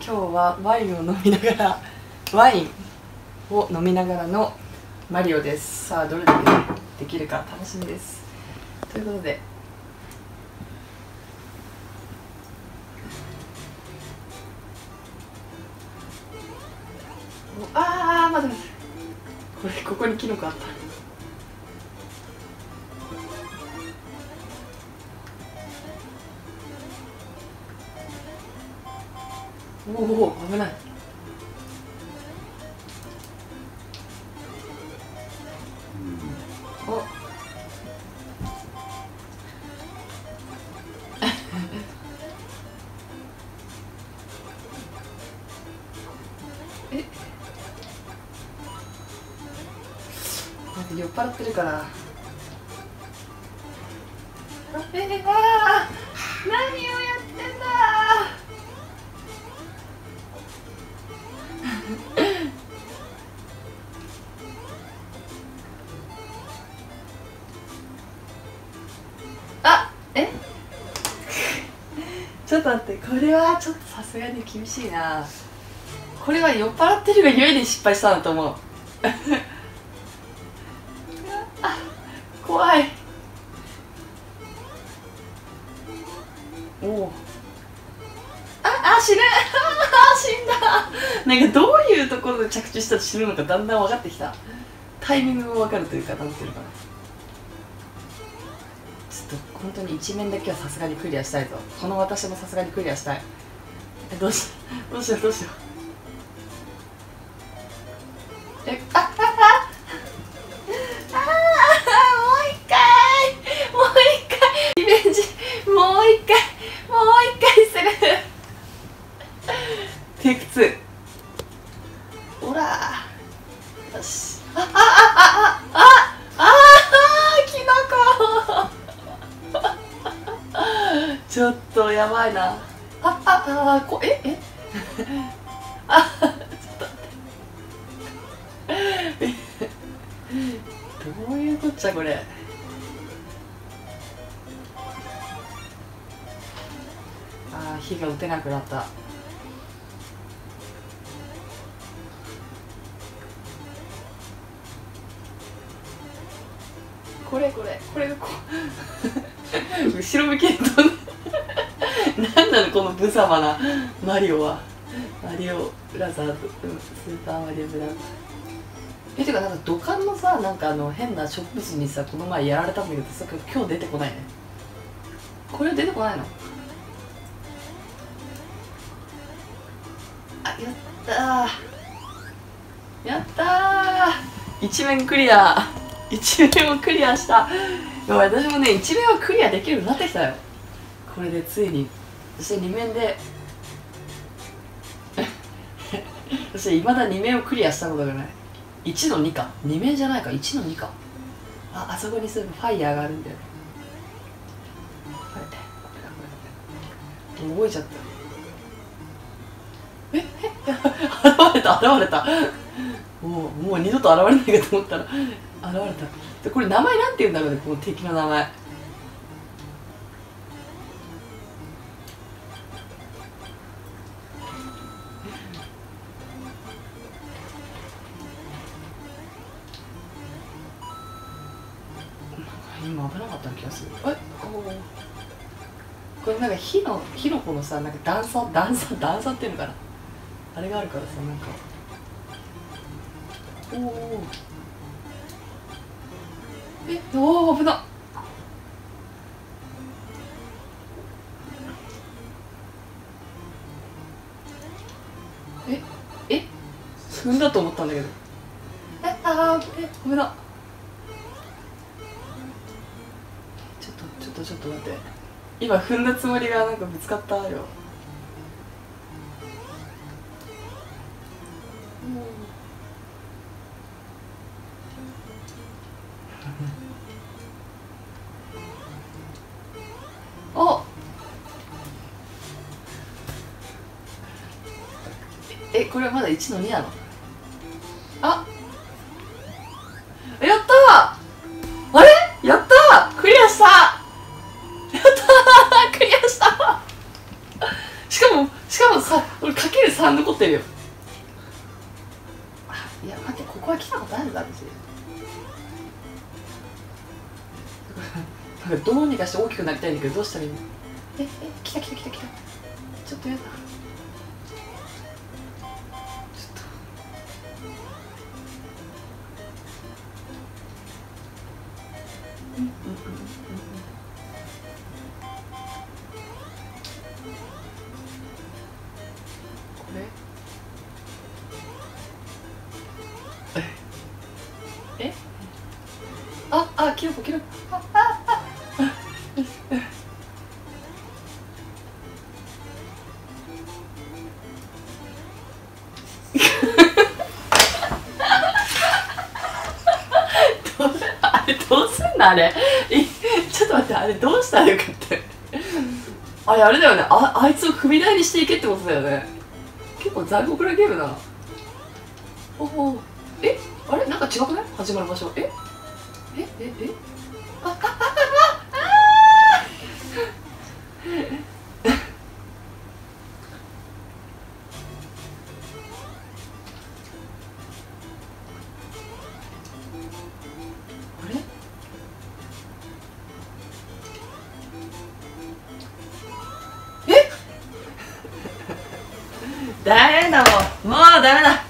今日はワインを飲みながらのマリオです。さあどれだけできるか楽しみです。ということで待って待って、ここにキノコあった。おお危ない。おえなんか酔っ払ってるから。何をやってんだ。ちょっと待って、これはちょっとさすがに厳しいな。これは酔っ払ってるがゆえに失敗したんだと思う。あ怖い。おお死ぬ死んだ。なんかどういうところで着地したら死ぬのかだんだん分かってきた。タイミングも分かるというか、なんていうのかな、ちょっと本当に一面だけはさすがにクリアしたいと。この私もさすがにクリアしたい。どうしよう。もう一回リベンジ、もう一回する。テイク2。オラー。よし。ちょっとやばいな。どういうこっちゃこれ。ああ火が打てなくなった。これがこう後ろ向きに飛んで。何なのこの無様なマリオは。マリオブラザーズ、スーパーマリオブラザーズ。てかなんか土管のさ、なんか変なショップ誌にさ、この前やられたんだけどさ、今日出てこないね。これ出てこないの。あやったー、やったー、一面クリア、一面をクリアした。私もね一面をクリアできるようになってきたよ。これでついに。そして2面でそしていまだ2面をクリアしたことがない。1の2か、2面じゃないか、1の2か。あそこにすぐファイヤーがあるんだよね。覚えちゃった。現れた。もう二度と現れないかと思ったら現れた。これ名前なんて言うんだろうね、この敵の名前。今危なかった気がする。これなんか火の粉のさ、なんか段差っていうのかな、あれがあるからさ、なんか危なっ。踏んだと思ったんだけど。危なっ。ちょっと待って、今踏んだつもりがなんかぶつかったよ。おこれはまだ1の2なの。やったー、あれやったー、クリアしたー。しかも分さ、俺かける3残ってるよ。いや待って、ここは来たことあるだろ私。どうにかして大きくなりたいんだけど、どうしたらいいの。来た来た来た来た。ちょっとやだ。あ、キノコキノコ。あああ。あれどうすんのあれ。ちょっと待って、あれどうしたらよかった。あれあれだよね。あいつを踏み台にしていけってことだよね。結構残酷なゲームだな。おお。あれなんか違くない？始まる場所。えあっあっあっあれダメだもん、もうダメだ。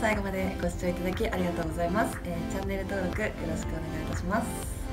最後までご視聴いただきありがとうございます。チャンネル登録よろしくお願いいたします。